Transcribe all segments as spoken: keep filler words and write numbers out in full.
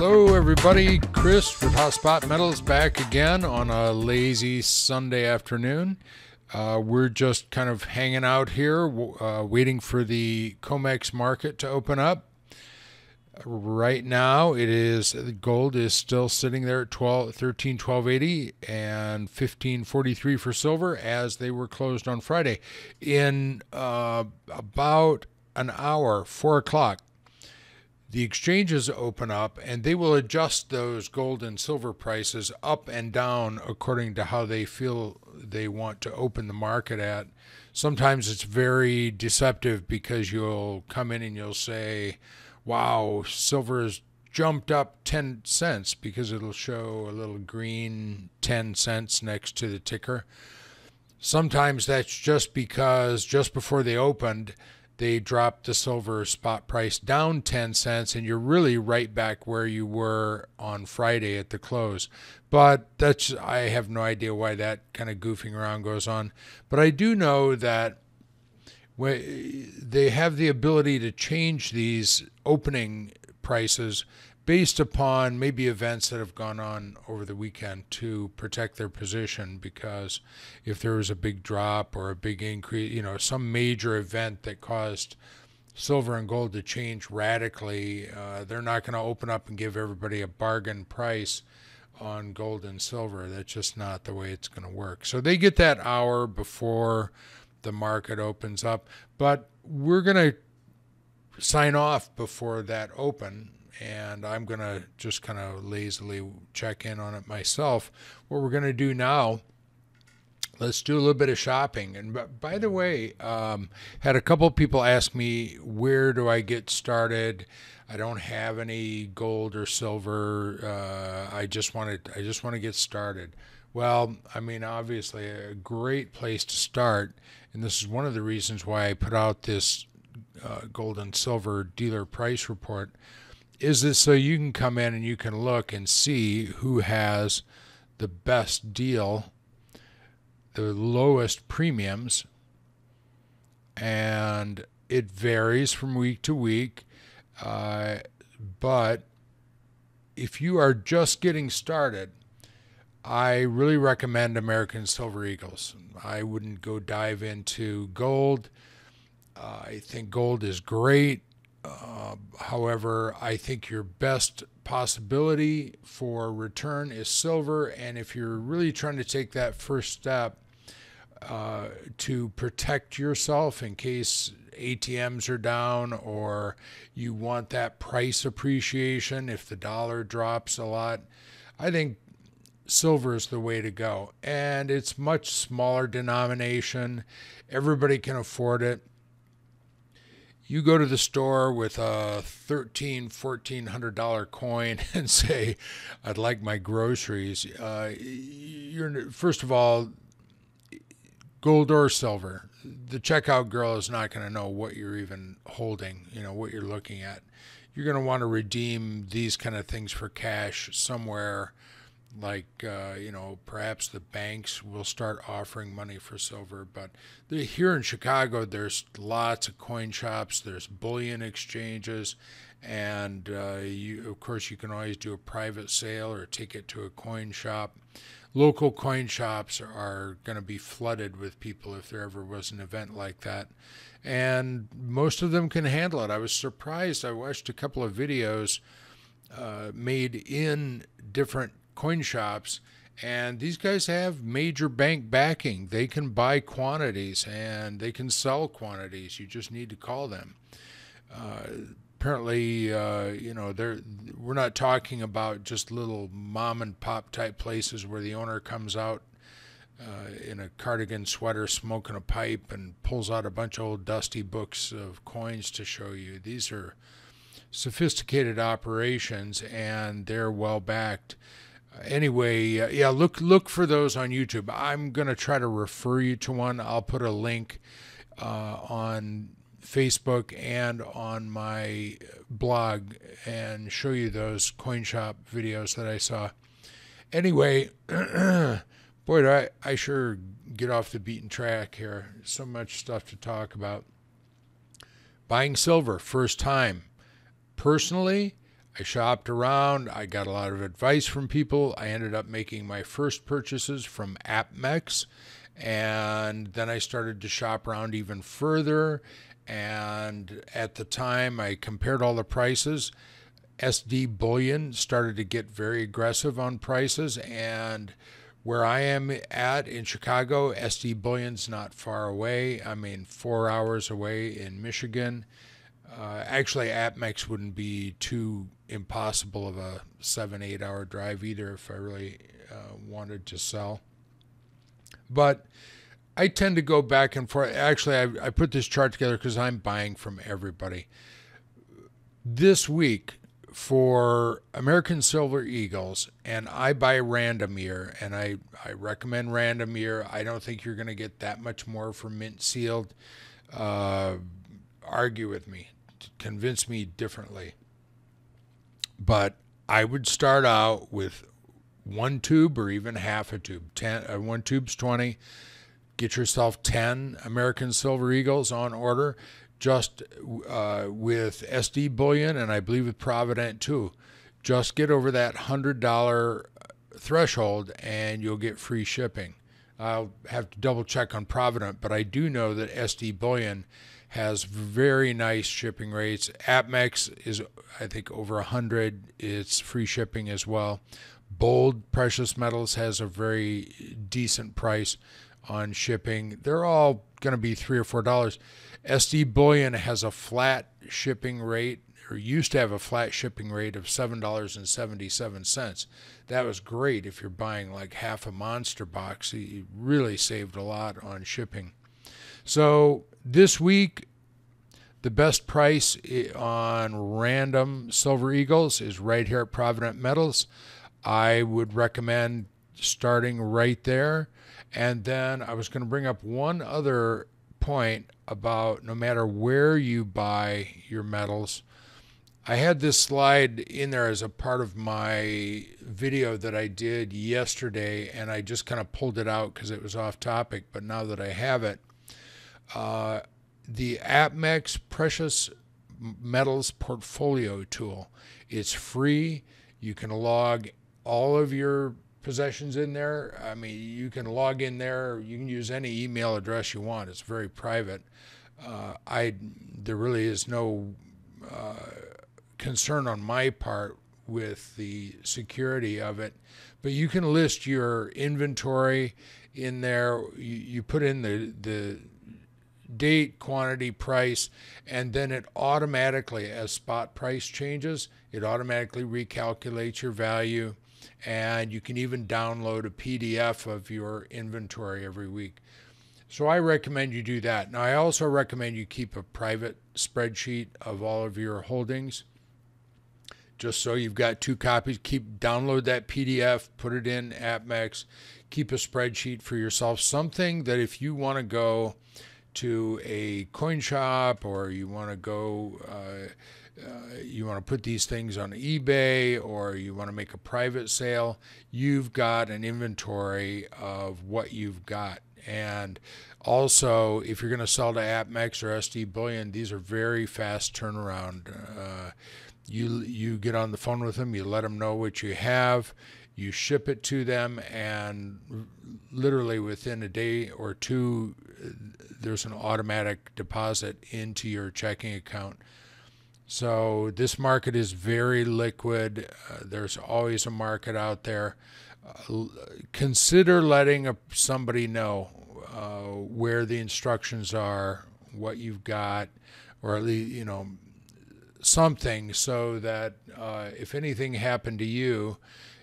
Hello everybody, Chris with Hotspot Metals back again on a lazy Sunday afternoon. Uh, we're just kind of hanging out here, uh, waiting for the COMEX market to open up. Right now, it is the gold is still sitting there at twelve, thirteen, twelve eighty and fifteen forty-three for silver, as they were closed on Friday. In uh, about an hour, four o'clock, the exchanges open up and they will adjust those gold and silver prices up and down according to how they feel they want to open the market at. Sometimes it's very deceptive because you'll come in and you'll say, wow, silver has jumped up ten cents, because it'll show a little green ten cents next to the ticker. Sometimes that's just because just before they opened, they dropped the silver spot price down ten cents, and you're really right back where you were on Friday at the close. But that's, I have no idea why that kind of goofing around goes on. But I do know that when they have the ability to change these opening prices based upon maybe events that have gone on over the weekend to protect their position, because if there was a big drop or a big increase, you know, some major event that caused silver and gold to change radically, uh, they're not going to open up and give everybody a bargain price on gold and silver. That's just not the way it's going to work. So they get that hour before the market opens up, but we're going to sign off before that open, and I'm going to just kind of lazily check in on it myself. What we're going to do now, let's do a little bit of shopping. And by the way, um, had a couple of people ask me, where do I get started? I don't have any gold or silver. Uh, I just wanted, I just want to get started. Well, I mean, obviously a great place to start, and this is one of the reasons why I put out this uh, gold and silver dealer price report, is this so you can come in and you can look and see who has the best deal, the lowest premiums, and it varies from week to week, uh, but if you are just getting started, I really recommend American Silver Eagles. I wouldn't go dive into gold. Uh, I think gold is great. Uh, however, I think your best possibility for return is silver. And if you're really trying to take that first step uh, to protect yourself in case A T Ms are down, or you want that price appreciation if the dollar drops a lot, I think silver is the way to go, and it's much smaller denomination. Everybody can afford it. You go to the store with a thirteen hundred, fourteen hundred dollar coin and say, I'd like my groceries. Uh, you're, first of all, gold or silver, the checkout girl is not going to know what you're even holding, you know, what you're looking at. You're going to want to redeem these kind of things for cash somewhere. Like, uh, you know, perhaps the banks will start offering money for silver. But the, here in Chicago, there's lots of coin shops. There's bullion exchanges. And, uh, you, of course, you can always do a private sale or take it to a coin shop. Local coin shops are going to be flooded with people if there ever was an event like that. And most of them can handle it. I was surprised. I watched a couple of videos uh, made in different coin shops, and these guys have major bank backing. They can buy quantities and they can sell quantities. You just need to call them. Uh, apparently, uh, you know, they're, we're not talking about just little mom and pop type places where the owner comes out uh, in a cardigan sweater, smoking a pipe, and pulls out a bunch of old dusty books of coins to show you. These are sophisticated operations, and they're well backed. Anyway, uh, yeah, look look for those on YouTube. I'm going to try to refer you to one. I'll put a link uh, on Facebook and on my blog and show you those coin shop videos that I saw. Anyway, boy, do I, I sure get off the beaten track here. So much stuff to talk about. Buying silver first time. Personally, I shopped around, I got a lot of advice from people. I ended up making my first purchases from Apmex, and then I started to shop around even further, and at the time I compared all the prices. S D Bullion started to get very aggressive on prices, and where I am at in Chicago, S D Bullion's not far away. I mean, four hours away in Michigan. Uh, actually, Apmex wouldn't be too impossible of a seven, eight hour drive either if I really uh, wanted to sell. But I tend to go back and forth. Actually, I, I put this chart together because I'm buying from everybody. This week, for American Silver Eagles, and I buy random year, and I, I recommend random year. I don't think you're going to get that much more for mint sealed. Uh, argue with me, convince me differently. But I would start out with one tube or even half a tube. Ten, uh, one tube's twenty. Get yourself ten American Silver Eagles on order, just uh, with S D Bullion, and I believe with Provident too. Just get over that one hundred dollar threshold and you'll get free shipping. I'll have to double check on Provident, but I do know that S D Bullion has very nice shipping rates. Apmex is, I think, over one hundred. It's free shipping as well. Bold Precious Metals has a very decent price on shipping. They're all going to be three or four dollars. S D Bullion has a flat shipping rate, or used to have a flat shipping rate of seven dollars and seventy-seven cents. That was great if you're buying like half a monster box. You really saved a lot on shipping. So this week, the best price on random Silver Eagles is right here at Provident Metals. I would recommend starting right there. And then I was going to bring up one other point about no matter where you buy your metals. I had this slide in there as a part of my video that I did yesterday, and I just kind of pulled it out because it was off topic, but now that I have it, uh, the Apmex Precious Metals Portfolio Tool. It's free. You can log all of your possessions in there. I mean, you can log in there. You can use any email address you want. It's very private. Uh, I there really is no uh, concern on my part with the security of it. But you can list your inventory in there. You, you put in the the date, quantity, price, and then it automatically, as spot price changes, it automatically recalculates your value. And you can even download a P D F of your inventory every week. So I recommend you do that. Now, I also recommend you keep a private spreadsheet of all of your holdings, just so you've got two copies. Keep download that P D F, put it in Apmex, keep a spreadsheet for yourself, something that if you want to go to a coin shop, or you want to go uh, Uh, you want to put these things on eBay, or you want to make a private sale, you've got an inventory of what you've got. And also, if you're going to sell to Apmex or S D Bullion, these are very fast turnaround. Uh, you, you get on the phone with them, you let them know what you have, you ship it to them, and literally within a day or two, there's an automatic deposit into your checking account. So this market is very liquid. Uh, there's always a market out there. Uh, consider letting a, somebody know uh, where the instructions are, what you've got, or at least, you know, something, so that uh, if anything happened to you,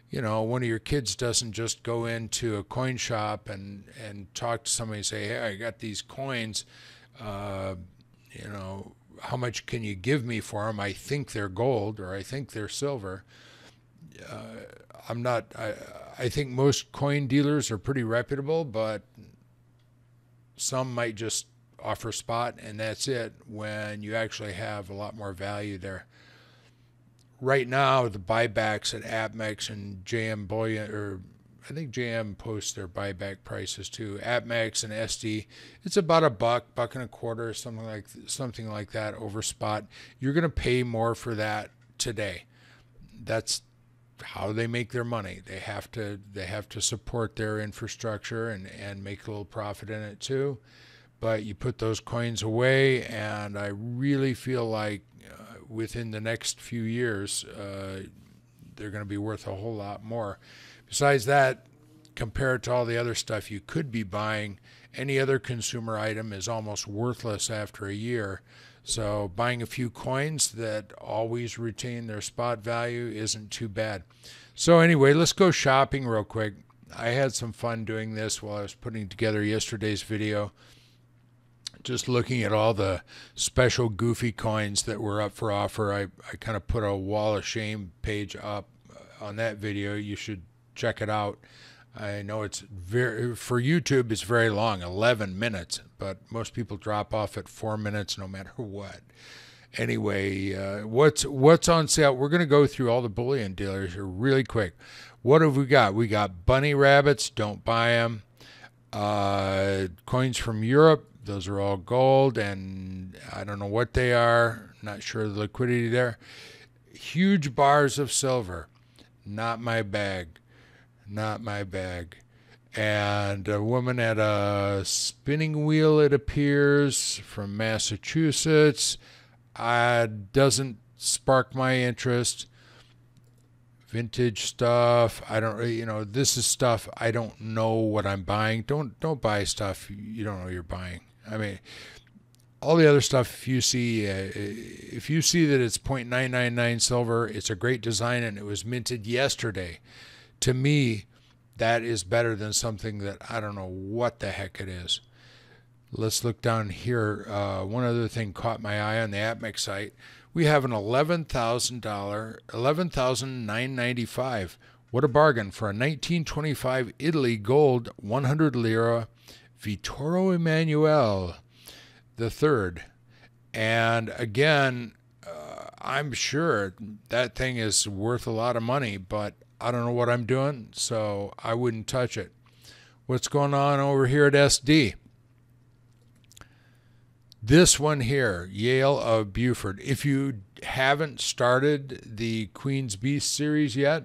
you know, one of your kids doesn't just go into a coin shop and, and talk to somebody and say, hey, I got these coins, uh, you know, how much can you give me for them? I think they're gold, or I think they're silver. Uh, I'm not, I, I think most coin dealers are pretty reputable, but some might just offer spot and that's it, when you actually have a lot more value there. Right now, the buybacks at Apmex and J M Bullion, or I think J M posts their buyback prices too. Apmex and S D, it's about a buck, buck and a quarter, something like something like that over spot. You're going to pay more for that today. that's how they make their money. They have to they have to support their infrastructure and, and make a little profit in it too. But you put those coins away, and I really feel like uh, within the next few years, uh, they're going to be worth a whole lot more. Besides that, compared to all the other stuff you could be buying, any other consumer item is almost worthless after a year. So buying a few coins that always retain their spot value isn't too bad. So anyway, let's go shopping real quick. I had some fun doing this while I was putting together yesterday's video. Just looking at all the special goofy coins that were up for offer. I, I kind of put a wall of shame page up on that video. You should check it out. I know it's very, for YouTube, it's very long, eleven minutes, but most people drop off at four minutes no matter what. Anyway, uh, what's what's on sale? We're going to go through all the bullion dealers here really quick. What have we got? We got bunny rabbits, don't buy them. Uh, coins from Europe, those are all gold, and I don't know what they are. Not sure of the liquidity there. Huge bars of silver, not my bag. Not my bag. And a woman at a spinning wheel, it appears, from Massachusetts. Uh, doesn't spark my interest. Vintage stuff. I don't, you know, this is stuff I don't know what I'm buying. Don't don't buy stuff you don't know you're buying. I mean, all the other stuff, if you see, uh, if you see that it's zero point nine nine nine silver, it's a great design and it was minted yesterday. To me, that is better than something that I don't know what the heck it is. Let's look down here. Uh, one other thing caught my eye on the Apmex site. We have an eleven thousand nine ninety-five. What a bargain for a nineteen twenty-five Italy gold one hundred lira Vittorio Emanuele the third. And again, uh, I'm sure that thing is worth a lot of money, but I don't know what I'm doing, so I wouldn't touch it. What's going on over here at S D? This one here, Yale of Buford. If you haven't started the Queen's Beast series yet,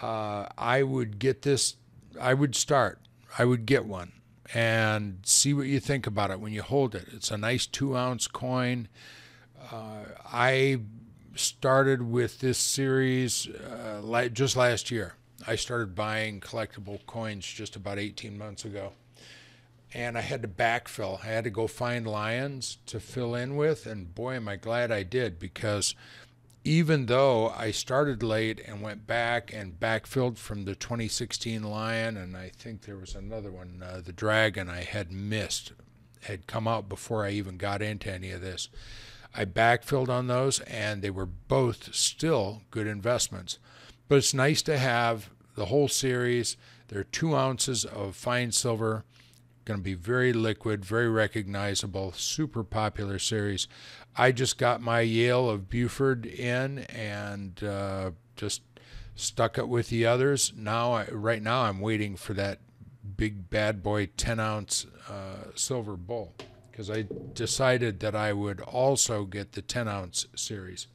uh, I would get this. I would start. I would get one and see what you think about it when you hold it. It's a nice two-ounce coin. Uh, I... started with this series uh, like just last year. I started buying collectible coins just about eighteen months ago, and I had to backfill. I had to go find lions to fill in with, and boy am I glad I did, because even though I started late and went back and backfilled from the twenty sixteen lion, and I think there was another one, uh, the dragon I had missed, had come out before I even got into any of this. I backfilled on those, and they were both still good investments. But it's nice to have the whole series. They're two ounces of fine silver. Going to be very liquid, very recognizable, super popular series. I just got my Yale of Buford in and uh, just stuck it with the others. Now, I, right now, I'm waiting for that big bad boy ten ounce uh, silver bull, because I decided that I would also get the ten ounce series.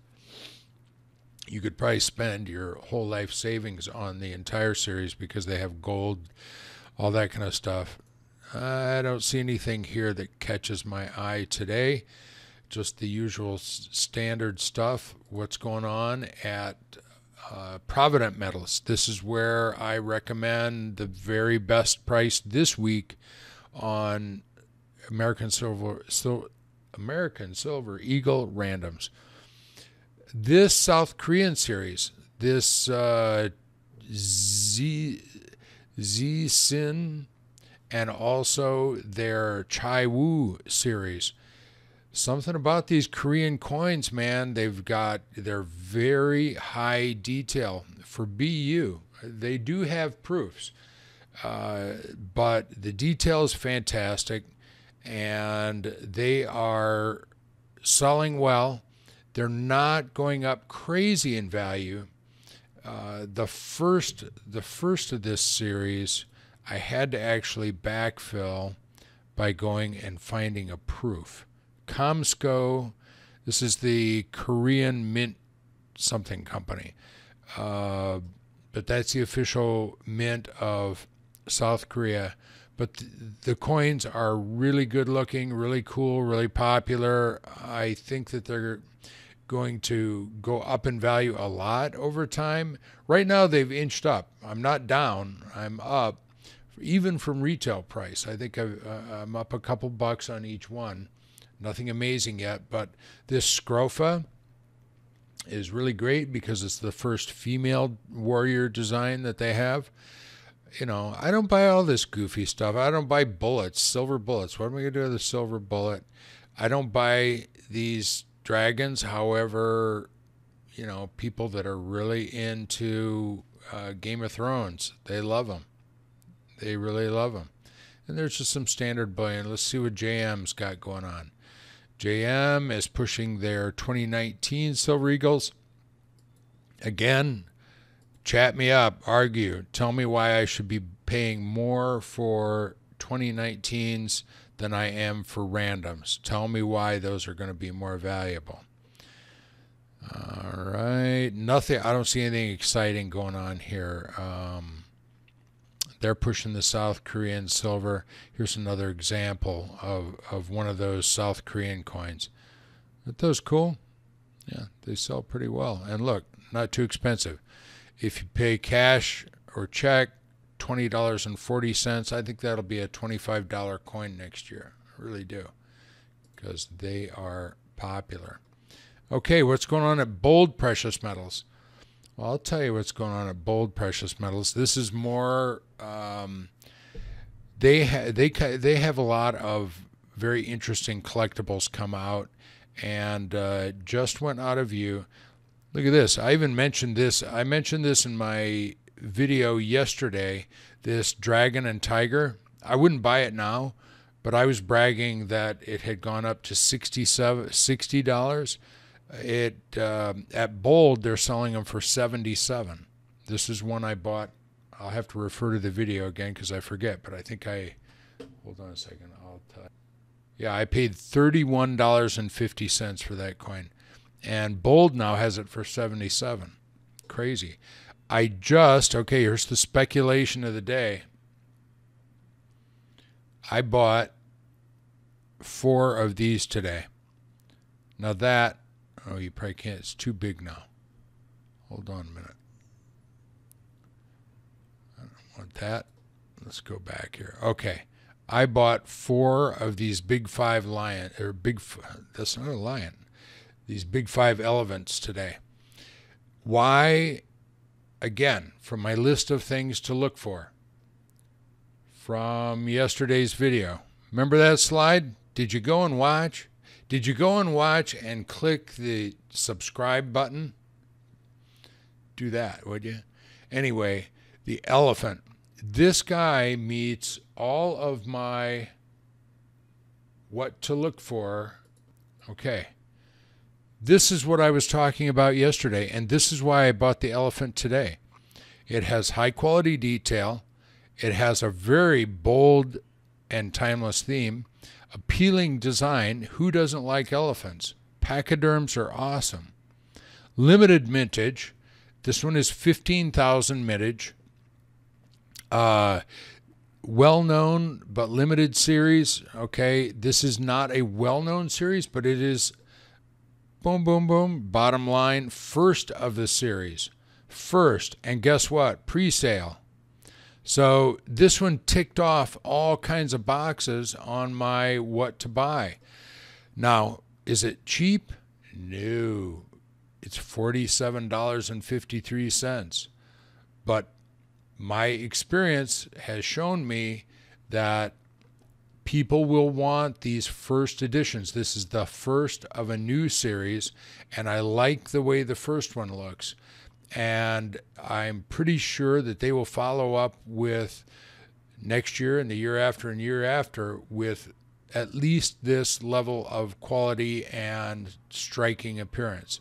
You could probably spend your whole life savings on the entire series because they have gold, all that kind of stuff. I don't see anything here that catches my eye today. Just the usual standard stuff. What's going on at uh, Provident Metals? This is where I recommend the very best price this week on American Silver, so American Silver Eagle randoms. This South Korean series, this uh, Z Z Sin, and also their Chai Woo series. Something about these Korean coins, man. They've got they're very high detail for B U. They do have proofs, uh, but the detail is fantastic. And they are selling well. They're not going up crazy in value. Uh, the first, the first of this series, I had to actually backfill by going and finding a proof. Komsco, this is the Korean Mint something company. Uh, but that's the official mint of South Korea. But th the coins are really good looking, really cool, really popular. I think that they're going to go up in value a lot over time. Right now, they've inched up. I'm not down. I'm up, even from retail price. I think I've, uh, I'm up a couple bucks on each one. Nothing amazing yet, but this Scrofa is really great because it's the first female warrior design that they have. You know, I don't buy all this goofy stuff. I don't buy bullets, silver bullets. What am I going to do with a silver bullet? I don't buy these dragons. However, you know, people that are really into uh, Game of Thrones, they love them. They really love them. And there's just some standard bullion. Let's see what J M's got going on. J M is pushing their twenty nineteen Silver Eagles. Again, chat me up, argue, tell me why I should be paying more for twenty nineteens than I am for randoms. Tell me why those are going to be more valuable. All right, nothing. I don't see anything exciting going on here. Um, They're pushing the South Korean silver. Here's another example of, of one of those South Korean coins. Aren't those cool? Yeah, they sell pretty well. And look, not too expensive. If you pay cash or check, twenty dollars and forty cents, I think that'll be a twenty-five dollar coin next year. I really do, because they are popular. Okay, what's going on at Bold Precious Metals? Well, I'll tell you what's going on at Bold Precious Metals. This is more, um, they, ha they, they have a lot of very interesting collectibles come out, and uh, just went out of view. Look at this. I even mentioned this. I mentioned this in my video yesterday, this Dragon and Tiger. I wouldn't buy it now, but I was bragging that it had gone up to sixty-seven, sixty dollars. It uh, at Bold they're selling them for seventy-seven. This is one I bought. I'll have to refer to the video again because I forget, but I think I hold on a second. I'll tell you. Yeah, I paid thirty-one dollars and fifty cents for that coin, and Bold now has it for seventy-seven. Crazy. I just okay. Here's the speculation of the day. I bought four of these today. Now that. Oh, you probably can't. It's too big now. Hold on a minute. I don't want that. Let's go back here. Okay. I bought four of these big five lion, or big, that's not a lion, these big five elephants today. Why? Again, from my list of things to look for from yesterday's video. Remember that slide? Did you go and watch? Did you go and watch and click the subscribe button? Do that, would you? Anyway, the elephant. This guy meets all of my what to look for. Okay. This is what I was talking about yesterday, and this is why I bought the elephant today. It has high-quality detail. It has a very bold and timeless theme. Appealing design. Who doesn't like elephants? Pachyderms are awesome. Limited mintage. This one is fifteen thousand mintage. Uh, well-known but limited series. Okay, this is not a well-known series, but it is boom, boom, boom. Bottom line, first of the series. First, and guess what? Pre-sale. So this one ticked off all kinds of boxes on my what to buy. Now, is it cheap? No. It's forty-seven dollars and fifty-three cents. But my experience has shown me that people will want these first editions. This is the first of a new series, and I like the way the first one looks. And I'm pretty sure that they will follow up with next year and the year after and year after with at least this level of quality and striking appearance.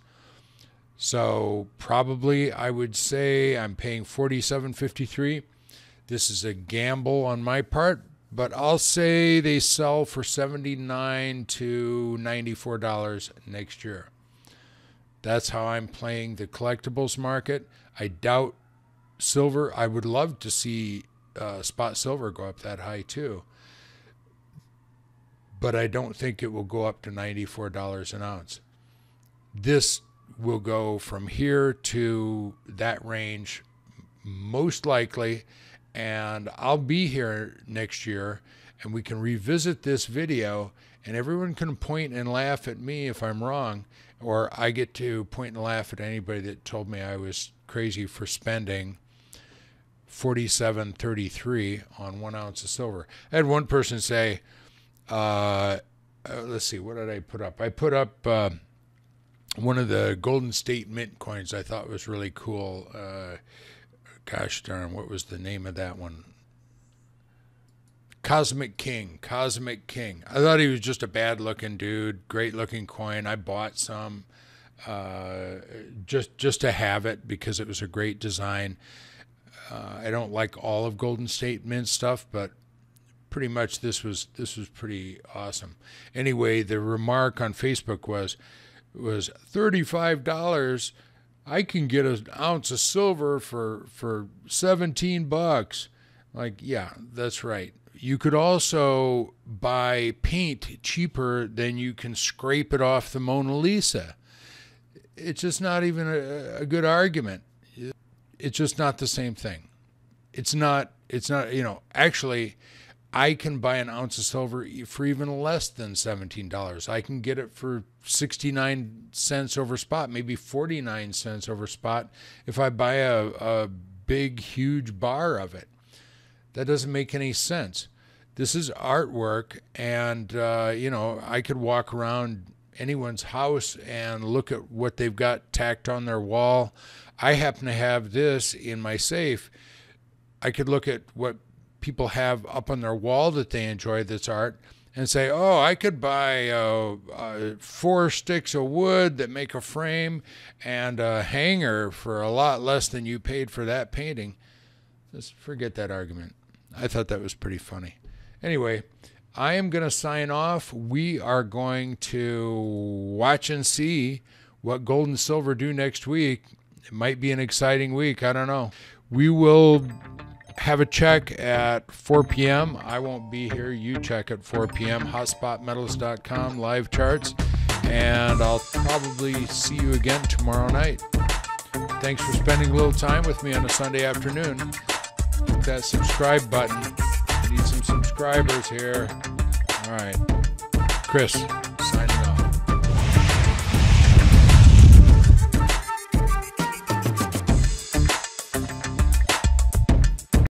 So probably I would say I'm paying forty-seven fifty-three. This is a gamble on my part, but I'll say they sell for seventy-nine to ninety-four dollars next year. That's how I'm playing the collectibles market. I doubt silver. I would love to see uh, spot silver go up that high too. But I don't think it will go up to ninety-four dollars an ounce. This will go from here to that range most likely, and I'll be here next year and we can revisit this video and everyone can point and laugh at me if I'm wrong, or I get to point and laugh at anybody that told me I was crazy for spending forty-seven thirty-three on one ounce of silver. I had one person say, uh, let's see, what did I put up? I put up uh, one of the Golden State Mint coins I thought was really cool. Uh, gosh darn, what was the name of that one? Cosmic King, Cosmic King. I thought he was just a bad-looking dude, great-looking coin. I bought some uh, just just to have it because it was a great design. Uh, I don't like all of Golden State Mint stuff, but pretty much this was this was pretty awesome. Anyway, the remark on Facebook was was thirty-five dollars. I can get an ounce of silver for for seventeen bucks. Like, yeah, that's right. You could also buy paint cheaper than you can scrape it off the Mona Lisa. It's just not even a, a good argument. It's just not the same thing. It's not, it's not, you know, actually, I can buy an ounce of silver for even less than seventeen dollars. I can get it for sixty-nine cents over spot, maybe forty-nine cents over spot if I buy a, a big, huge bar of it. That doesn't make any sense. This is artwork, and uh, you know, I could walk around anyone's house and look at what they've got tacked on their wall. I happen to have this in my safe. I could look at what people have up on their wall that they enjoy that's art and say, oh, I could buy uh, uh, four sticks of wood that make a frame and a hanger for a lot less than you paid for that painting. Just forget that argument. I thought that was pretty funny. Anyway, I am going to sign off. We are going to watch and see what gold and silver do next week. It might be an exciting week. I don't know. We will have a check at four p m I won't be here. You check at four p m hotspot metals dot com, live charts. And I'll probably see you again tomorrow night. Thanks for spending a little time with me on a Sunday afternoon. Hit that subscribe button. We need some subscribers here. All right. Chris, signing off.